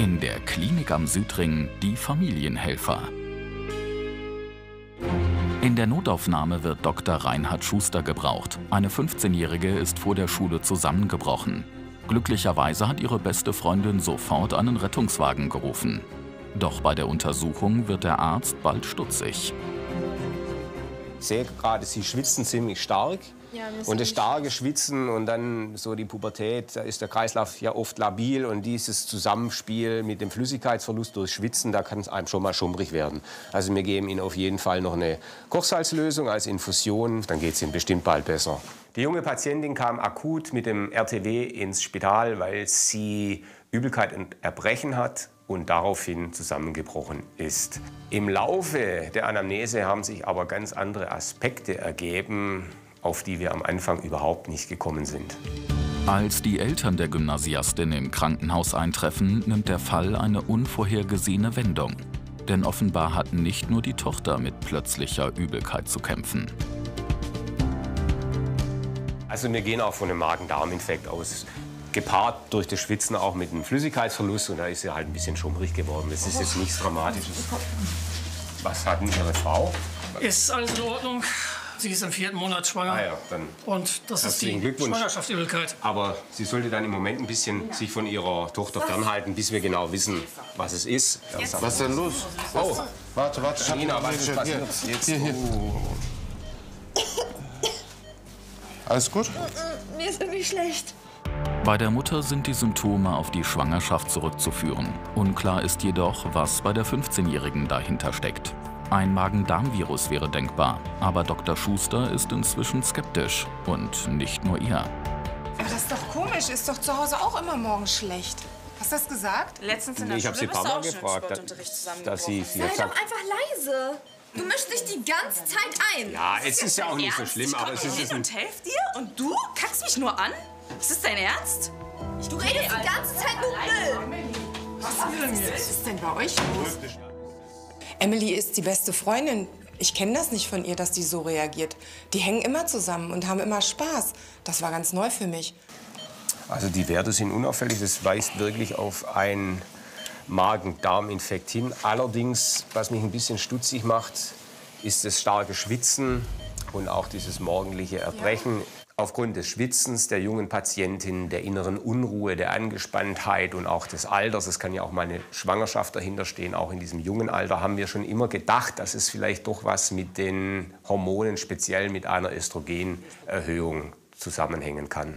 In der Klinik am Südring die Familienhelfer. In der Notaufnahme wird Dr. Reinhard Schuster gebraucht. Eine 15-Jährige ist vor der Schule zusammengebrochen. Glücklicherweise hat ihre beste Freundin sofort einen Rettungswagen gerufen. Doch bei der Untersuchung wird der Arzt bald stutzig. Ich sehe gerade, sie schwitzen ziemlich stark. Ja, und das starke Schwitzen und dann so die Pubertät, da ist der Kreislauf ja oft labil. Und dieses Zusammenspiel mit dem Flüssigkeitsverlust durch Schwitzen, da kann es einem schon mal schummrig werden. Also wir geben Ihnen auf jeden Fall noch eine Kochsalzlösung als Infusion, dann geht es Ihnen bestimmt bald besser. Die junge Patientin kam akut mit dem RTW ins Spital, weil sie Übelkeit und Erbrechen hat und daraufhin zusammengebrochen ist. Im Laufe der Anamnese haben sich aber ganz andere Aspekte ergeben, auf die wir am Anfang überhaupt nicht gekommen sind. Als die Eltern der Gymnasiastin im Krankenhaus eintreffen, nimmt der Fall eine unvorhergesehene Wendung. Denn offenbar hat nicht nur die Tochter mit plötzlicher Übelkeit zu kämpfen. Also wir gehen auch von einem Magen-Darm-Infekt aus, gepaart durch das Schwitzen auch mit einem Flüssigkeitsverlust. Und da ist sie halt ein bisschen schummrig geworden. Das ist jetzt nichts Dramatisches. Was hat denn Ihre Frau? Ist alles in Ordnung? Sie ist im 4. Monat schwanger. Ah ja, dann und das ist die Schwangerschaftsübelkeit. Aber sie sollte dann im Moment ein bisschen sich von ihrer Tochter fernhalten, bis wir genau wissen, was es ist. Ja, was ist denn los? Oh, warte. Janina, was ist passiert? Hier. Alles gut? Mir ist irgendwie schlecht. Bei der Mutter sind die Symptome auf die Schwangerschaft zurückzuführen. Unklar ist jedoch, was bei der 15-Jährigen dahinter steckt. Ein Magen-Darm-Virus wäre denkbar, aber Dr. Schuster ist inzwischen skeptisch. Und nicht nur er. Aber das ist doch komisch, ist doch zu Hause auch immer morgens schlecht. Hast du das gesagt? Letztens in der Schule bist du auch schon im Sportunterricht zusammengebrochen. Sei doch einfach leise. Du mischst dich die ganze Zeit ein. Ja, es ist ja auch nicht so schlimm. Aber es ist hin und helf dir und du kackst mich nur an? Ist das dein Ernst? Du redest die ganze Zeit nur Müll. Was ist denn bei euch los? Emily ist die beste Freundin. Ich kenne das nicht von ihr, dass die so reagiert. Die hängen immer zusammen und haben immer Spaß. Das war ganz neu für mich. Also die Werte sind unauffällig. Das weist wirklich auf einen Magen-Darm-Infekt hin. Allerdings, was mich ein bisschen stutzig macht, ist das starke Schwitzen und auch dieses morgendliche Erbrechen. Ja. Aufgrund des Schwitzens der jungen Patientin, der inneren Unruhe, der Angespanntheit und auch des Alters, es kann ja auch mal eine Schwangerschaft dahinter stehen, auch in diesem jungen Alter, haben wir schon immer gedacht, dass es vielleicht doch was mit den Hormonen, speziell mit einer Östrogenerhöhung, zusammenhängen kann.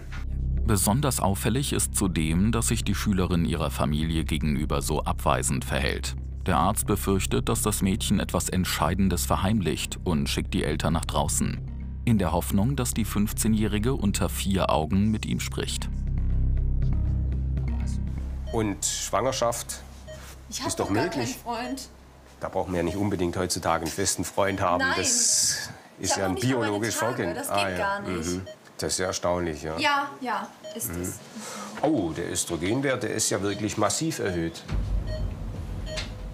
Besonders auffällig ist zudem, dass sich die Schülerin ihrer Familie gegenüber so abweisend verhält. Der Arzt befürchtet, dass das Mädchen etwas Entscheidendes verheimlicht und schickt die Eltern nach draußen. In der Hoffnung, dass die 15-Jährige unter 4 Augen mit ihm spricht. Und Schwangerschaft ist doch möglich. Da brauchen wir ja nicht unbedingt heutzutage einen festen Freund haben. Nein. Das ist ja ein biologisches Vorgehen. Das geht gar nicht. Mhm. Das ist ja erstaunlich, ja. Ja, ist es. Oh, der Östrogenwert, der ist ja wirklich massiv erhöht.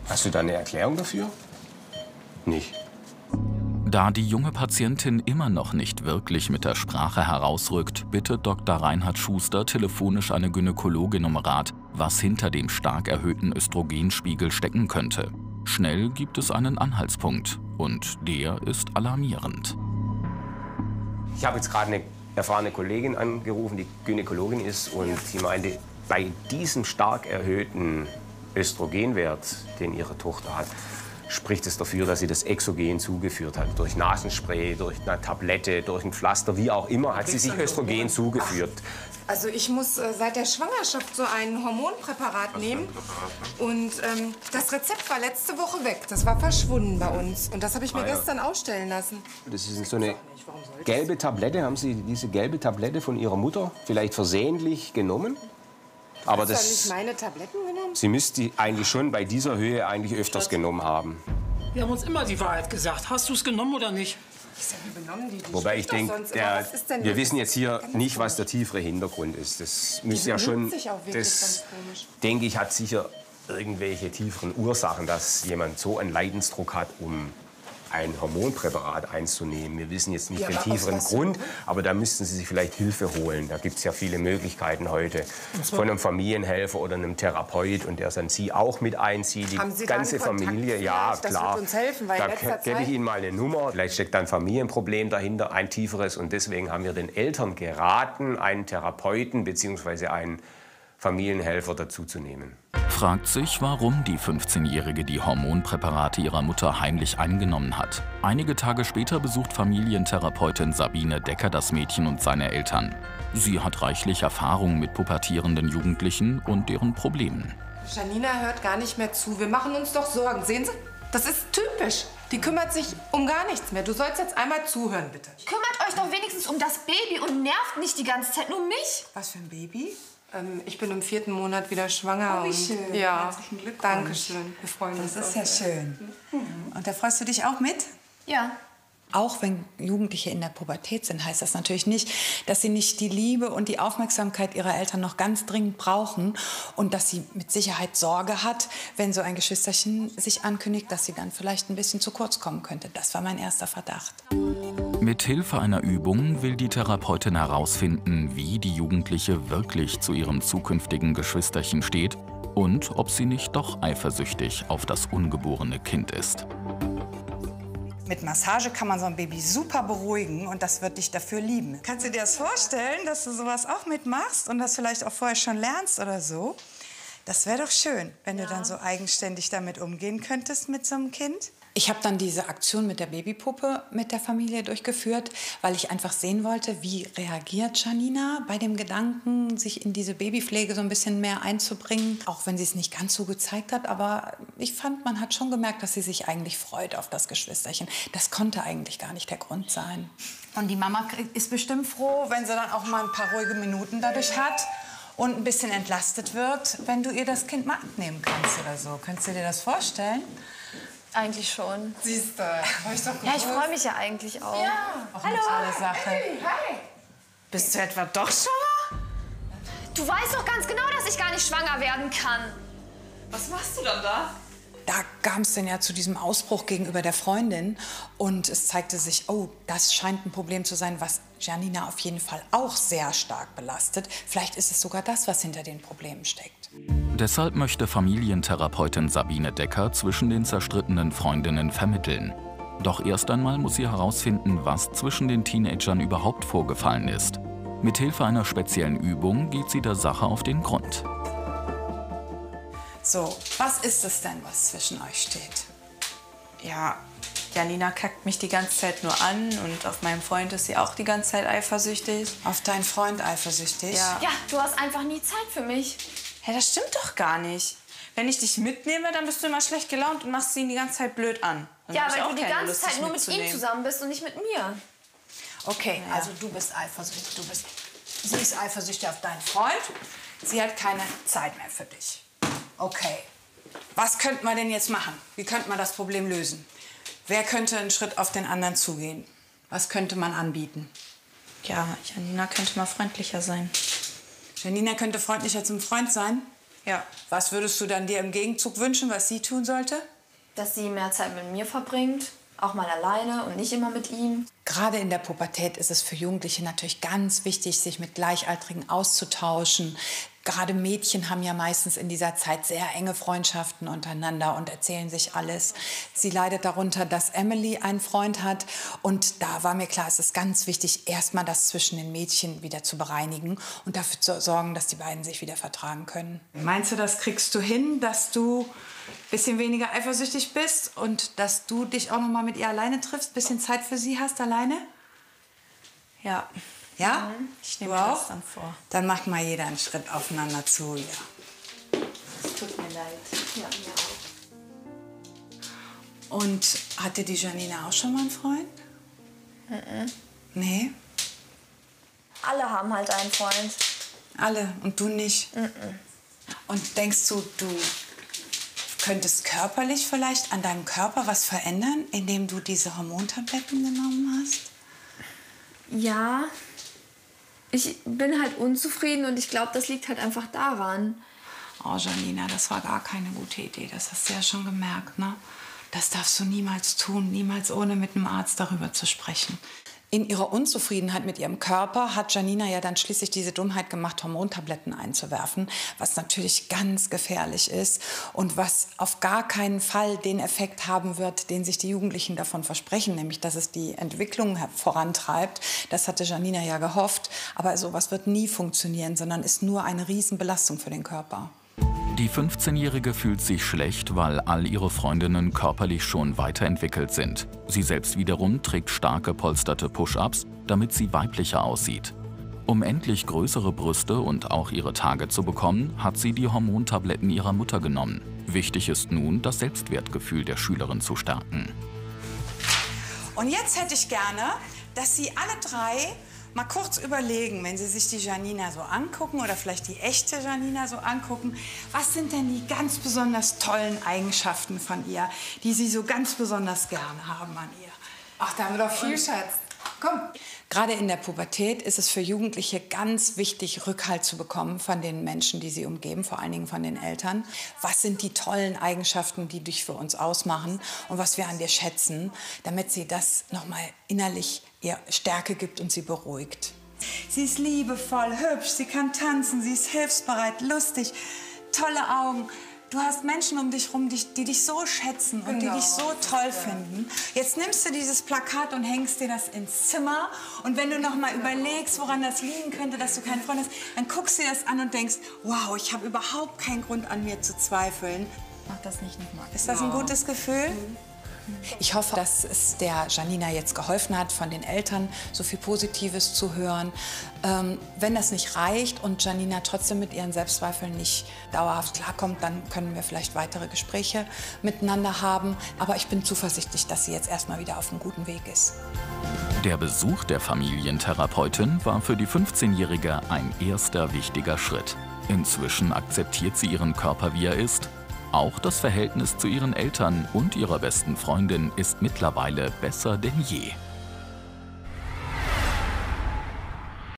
Hast du da eine Erklärung dafür? Nicht. Da die junge Patientin immer noch nicht wirklich mit der Sprache herausrückt, bittet Dr. Reinhard Schuster telefonisch eine Gynäkologin um Rat, was hinter dem stark erhöhten Östrogenspiegel stecken könnte. Schnell gibt es einen Anhaltspunkt und der ist alarmierend. Ich habe jetzt gerade eine erfahrene Kollegin angerufen, die Gynäkologin ist, und sie meinte, bei diesem stark erhöhten Östrogenwert, den ihre Tochter hat, spricht es dafür, dass sie das exogen zugeführt hat. Durch Nasenspray, durch eine Tablette, durch ein Pflaster, wie auch immer, hat sie sich Östrogen zugeführt. Also ich muss seit der Schwangerschaft so ein Hormonpräparat nehmen. Und das Rezept war letzte Woche weg. Das war verschwunden bei uns. Und das habe ich mir gestern ausstellen lassen. Das ist so eine gelbe Tablette. Haben Sie diese gelbe Tablette von Ihrer Mutter vielleicht versehentlich genommen? Aber das, hast du nicht meine Tabletten genommen? Sie müsste die eigentlich schon bei dieser Höhe eigentlich öfters genommen haben. Wir haben uns immer die Wahrheit gesagt. Hast du es genommen oder nicht? Ich habe sie genommen, die wobei ich denke, wir wissen jetzt hier nicht, was der tiefere Hintergrund ist. Das müsste ja schon, das denke ich, hat sicher irgendwelche tieferen Ursachen, dass jemand so einen Leidensdruck hat, um ein Hormonpräparat einzunehmen. Wir wissen jetzt nicht den tieferen Grund, aber da müssten Sie sich vielleicht Hilfe holen. Da gibt es ja viele Möglichkeiten heute. Von einem Familienhelfer oder einem Therapeut, und der dann Sie auch mit einzieht, die ganze Familie. Ja, klar. Das wird uns helfen, weil da gebe ich Ihnen mal eine Nummer. Vielleicht steckt da ein Familienproblem dahinter, ein tieferes. Und deswegen haben wir den Eltern geraten, einen Therapeuten bzw. einen Familienhelfer dazuzunehmen. Fragt sich, warum die 15-Jährige die Hormonpräparate ihrer Mutter heimlich eingenommen hat. Einige Tage später besucht Familientherapeutin Sabine Decker das Mädchen und seine Eltern. Sie hat reichlich Erfahrung mit pubertierenden Jugendlichen und deren Problemen. Janina hört gar nicht mehr zu. Wir machen uns doch Sorgen. Sehen Sie? Das ist typisch. Die kümmert sich um gar nichts mehr. Du sollst jetzt einmal zuhören, bitte. Kümmert euch doch wenigstens um das Baby und nervt nicht die ganze Zeit nur mich. Was für ein Baby? Ich bin im 4. Monat wieder schwanger. Oh, wie schön. Und, ja, herzlichen Glückwunsch. Dankeschön. Wir freuen uns. Das ist ja schön. Und da freust du dich auch mit? Ja. Auch wenn Jugendliche in der Pubertät sind, heißt das natürlich nicht, dass sie nicht die Liebe und die Aufmerksamkeit ihrer Eltern noch ganz dringend brauchen und dass sie mit Sicherheit Sorge hat, wenn so ein Geschwisterchen sich ankündigt, dass sie dann vielleicht ein bisschen zu kurz kommen könnte. Das war mein erster Verdacht. Mit Hilfe einer Übung will die Therapeutin herausfinden, wie die Jugendliche wirklich zu ihrem zukünftigen Geschwisterchen steht und ob sie nicht doch eifersüchtig auf das ungeborene Kind ist. Mit Massage kann man so ein Baby super beruhigen und das wird dich dafür lieben. Kannst du dir das vorstellen, dass du sowas auch mitmachst und das vielleicht auch vorher schon lernst oder so? Das wäre doch schön, wenn du dann so eigenständig damit umgehen könntest mit so einem Kind. Ich habe dann diese Aktion mit der Babypuppe mit der Familie durchgeführt, weil ich einfach sehen wollte, wie reagiert Janina bei dem Gedanken, sich in diese Babypflege so ein bisschen mehr einzubringen. Auch wenn sie es nicht ganz so gezeigt hat, aber ich fand, man hat schon gemerkt, dass sie sich eigentlich freut auf das Geschwisterchen. Das konnte eigentlich gar nicht der Grund sein. Und die Mama ist bestimmt froh, wenn sie dann auch mal ein paar ruhige Minuten dadurch hat. Und ein bisschen entlastet wird, wenn du ihr das Kind mal abnehmen kannst oder so. Könntest du dir das vorstellen? Eigentlich schon. Siehst du, war ich doch gewusst. Ja, ich freue mich ja eigentlich auch. Ja. Auch hallo. Eine tolle Sache. Hey, hi. Bist du etwa doch schwanger? Du weißt doch ganz genau, dass ich gar nicht schwanger werden kann. Was machst du dann da? Da kam es denn ja zu diesem Ausbruch gegenüber der Freundin und es zeigte sich, oh, das scheint ein Problem zu sein, was Janina auf jeden Fall auch sehr stark belastet. Vielleicht ist es sogar das, was hinter den Problemen steckt. Deshalb möchte Familientherapeutin Sabine Decker zwischen den zerstrittenen Freundinnen vermitteln. Doch erst einmal muss sie herausfinden, was zwischen den Teenagern überhaupt vorgefallen ist. Mithilfe einer speziellen Übung geht sie der Sache auf den Grund. So, was ist es denn, was zwischen euch steht? Ja, Janina kackt mich die ganze Zeit nur an und auf meinen Freund ist sie auch die ganze Zeit eifersüchtig. Auf deinen Freund eifersüchtig? Ja. Ja, du hast einfach nie Zeit für mich. Hä, das stimmt doch gar nicht. Wenn ich dich mitnehme, dann bist du immer schlecht gelaunt und machst ihn die ganze Zeit blöd an. Dann ja, weil du die ganze Zeit nur mit ihm zusammen bist und nicht mit mir. Okay, ja. Also du bist eifersüchtig. Sie ist eifersüchtig auf deinen Freund. Sie hat keine Zeit mehr für dich. Okay, was könnte man denn jetzt machen? Wie könnte man das Problem lösen? Wer könnte einen Schritt auf den anderen zugehen? Was könnte man anbieten? Ja, Janina könnte mal freundlicher sein. Janina könnte freundlicher zum Freund sein? Ja. Was würdest du dann dir im Gegenzug wünschen, was sie tun sollte? Dass sie mehr Zeit mit mir verbringt. Auch mal alleine und nicht immer mit ihm. Gerade in der Pubertät ist es für Jugendliche natürlich ganz wichtig, sich mit Gleichaltrigen auszutauschen. Gerade Mädchen haben ja meistens in dieser Zeit sehr enge Freundschaften untereinander und erzählen sich alles. Sie leidet darunter, dass Emily einen Freund hat. Und da war mir klar, es ist ganz wichtig, erstmal das zwischen den Mädchen wieder zu bereinigen und dafür zu sorgen, dass die beiden sich wieder vertragen können. Meinst du, das kriegst du hin, dass du ein bisschen weniger eifersüchtig bist und dass du dich auch noch mal mit ihr alleine triffst, ein bisschen Zeit für sie hast alleine? Ja. Ja? Ich nehme das dann vor. Dann macht mal jeder einen Schritt aufeinander zu, ja. Es tut mir leid. Ja, mir auch. Und hatte die Janina auch schon mal einen Freund? Mhm. Nee? Alle haben halt einen Freund. Alle? Und du nicht? Mhm. Und denkst du, du könntest körperlich vielleicht an deinem Körper was verändern, indem du diese Hormontabletten genommen hast? Ja, ich bin halt unzufrieden und ich glaube, das liegt halt einfach daran. Oh, Janina, das war gar keine gute Idee. Das hast du ja schon gemerkt, ne? Das darfst du niemals tun, niemals ohne mit einem Arzt darüber zu sprechen. In ihrer Unzufriedenheit mit ihrem Körper hat Janina ja dann schließlich diese Dummheit gemacht, Hormontabletten einzuwerfen, was natürlich ganz gefährlich ist und was auf gar keinen Fall den Effekt haben wird, den sich die Jugendlichen davon versprechen, nämlich dass es die Entwicklung vorantreibt. Das hatte Janina ja gehofft, aber sowas wird nie funktionieren, sondern ist nur eine Riesenbelastung für den Körper. Die 15-Jährige fühlt sich schlecht, weil all ihre Freundinnen körperlich schon weiterentwickelt sind. Sie selbst wiederum trägt stark gepolsterte Push-ups, damit sie weiblicher aussieht. Um endlich größere Brüste und auch ihre Tage zu bekommen, hat sie die Hormontabletten ihrer Mutter genommen. Wichtig ist nun, das Selbstwertgefühl der Schülerin zu stärken. Und jetzt hätte ich gerne, dass Sie alle drei mal kurz überlegen, wenn Sie sich die Janina so angucken oder vielleicht die echte Janina so angucken, was sind denn die ganz besonders tollen Eigenschaften von ihr, die Sie so ganz besonders gerne haben an ihr? Ach, da haben wir doch viel, Schatz. Komm. Gerade in der Pubertät ist es für Jugendliche ganz wichtig, Rückhalt zu bekommen von den Menschen, die sie umgeben, vor allen Dingen von den Eltern. Was sind die tollen Eigenschaften, die dich für uns ausmachen und was wir an dir schätzen, damit sie das nochmal innerlich ihr Stärke gibt und sie beruhigt. Sie ist liebevoll, hübsch, sie kann tanzen, sie ist hilfsbereit, lustig, tolle Augen. Du hast Menschen um dich rum, die dich so schätzen und die dich so toll finden. Jetzt nimmst du dieses Plakat und hängst dir das ins Zimmer. Und wenn du noch mal überlegst, woran das liegen könnte, dass du keinen Freund hast, dann guckst du dir das an und denkst, wow, ich habe überhaupt keinen Grund an mir zu zweifeln. Mach das nicht nochmal. Ist das ein gutes Gefühl? Mhm. Ich hoffe, dass es der Janina jetzt geholfen hat, von den Eltern so viel Positives zu hören. Wenn das nicht reicht und Janina trotzdem mit ihren Selbstzweifeln nicht dauerhaft klarkommt, dann können wir vielleicht weitere Gespräche miteinander haben. Aber ich bin zuversichtlich, dass sie jetzt erstmal wieder auf einem guten Weg ist. Der Besuch der Familientherapeutin war für die 15-Jährige ein erster wichtiger Schritt. Inzwischen akzeptiert sie ihren Körper, wie er ist. Auch das Verhältnis zu ihren Eltern und ihrer besten Freundin ist mittlerweile besser denn je.